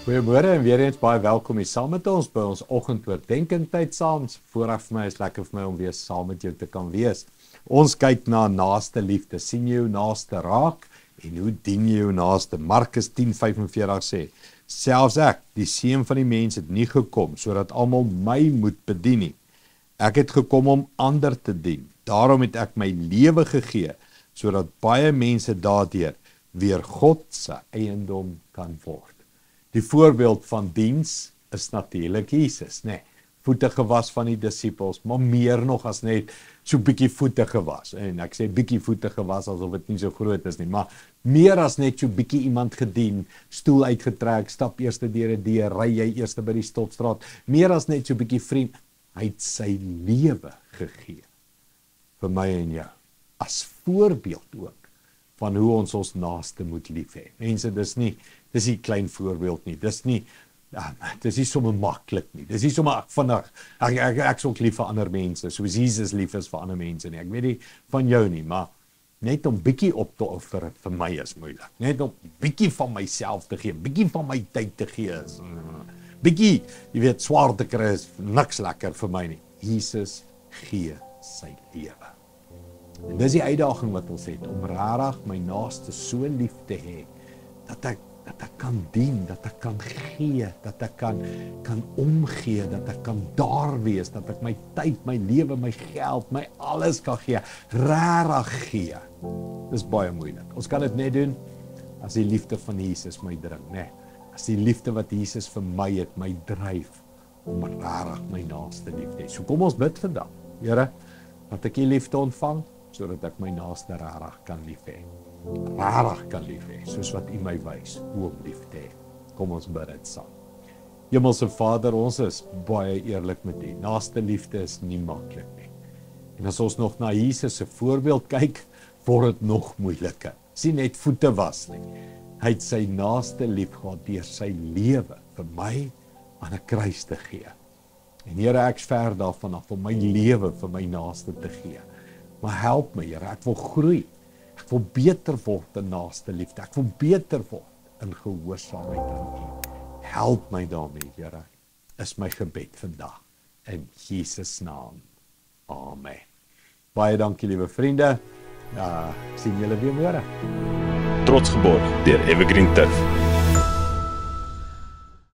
Goeiemôre en weer eens baie welkom hier saam met ons by ons oggendoordenkendheid saam. Vooraf vir my is lekker vir my om weer saam met jou te kan wees. Ons kyk na naaste liefde, sien jou naaste raak en hoe dien jy jou naaste. Markus 10:45 sê, selfs ek, die seun van die mens het nie gekom, sodat almal my moet bedien nie. Ek het gekom om ander te dien, daarom het ek my lewe gegee, sodat baie mense daardeur weer God se eiendom kan word. Die voorbeeld van diens is natuurlik Jesus, nee, voete gewas van die disippels, maar meer nog as net so bietjie voete gewas. En ek sê bietjie voete gewas asof dit nie so groot is nie, maar meer as net so bietjie iemand gedien, stoel uitgetrek, stap eers deur 'n deur, ry jy eers by die stopstraat, meer as net so bietjie vriend, hy het sy lewe gegee vir my en jou, as voorbeeld ook van hoe ons naaste moet lief hê. Mense, dis nie klein voorbeeld nie, dis nie sommer maklik nie, dis nie sommer vinnig, ek sal lief vir ander mense, soos Jesus lief is vir ander mense nie, ek weet nie van jou nie, maar net om bietjie op te offer vir my is moeilik, net om bietjie van myself te gee, bietjie van my tyd te gee is, bietjie, jy weet, swaar te kry is niks lekker vir my nie. Jesus gee sy lewe. En dis die uitdaging wat ons het, om rarig my naaste so lief te hê, dat ek kan dien, dat ek kan gee, dat ek kan omgee, dat ek kan daar wees, dat ek my tyd, my lewe, my geld, my alles kan gee, rarig gee. Dis baie moeilik. Ons kan dit net doen as die liefde van Jesus my dring, nee. As die liefde wat Jesus vir my het, my dryf, om rarig my naaste lief te hê. So kom ons bid vandag, Here, dat ek die liefde ontvang, sodat ek my naaste rarig kan lief hê. Rarig kan lief hê, soos wat U my wys, hoe om lief te hê. Kom ons bid dit saam. Hemelse Vader, ons is baie eerlik met U. Naaste liefde is nie maklik nie. En as ons nog na Jesus se voorbeeld kyk, word dit nog moeiliker. Sien net voete was nie. Hy het sy naaste lief gehad deur sy lewe vir my aan 'n kruis te gee. En Here, ek's ver daarvan af om my lewe vir my naaste te gee. Maar help my, Here, ek wil groei. Ek wil beter word in naaste liefde. Ek wil beter word in gehoorsaamheid aan U. Help my daarmee, Here, is my gebed vandag. In Jesus naam. Amen. Baie dankie, liewe vriende. Sien julle weer môre. Trots geborg deur Evergreen Turf.